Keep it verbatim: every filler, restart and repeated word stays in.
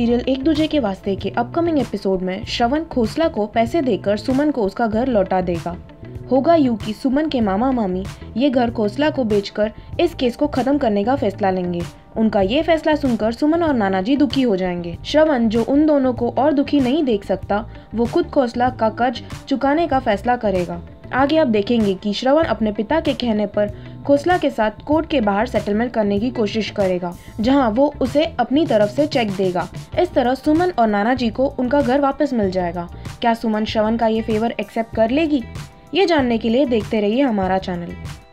Serial एक दूजे के वास्ते के अपकमिंग एपिसोड में श्रवण खोसला को पैसे देकर सुमन को उसका घर लौटा देगा। होगा यूं कि सुमन के मामा मामी ये घर खोसला को बेचकर इस केस को खत्म करने का फैसला लेंगे। उनका ये फैसला सुनकर सुमन और नानाजी दुखी हो जाएंगे। श्रवण जो उन दोनों को और दुखी नहीं देख सकता, वो खुद खोसला का कर्ज चुकाने का फैसला करेगा। आगे आप देखेंगे कि श्रवण अपने पिता के कहने पर खोसला के साथ कोर्ट के बाहर सेटलमेंट करने की कोशिश करेगा, जहां वो उसे अपनी तरफ से चेक देगा। इस तरह सुमन और नानाजी को उनका घर वापस मिल जाएगा। क्या सुमन श्रवण का ये फेवर एक्सेप्ट कर लेगी? ये जानने के लिए देखते रहिए हमारा चैनल।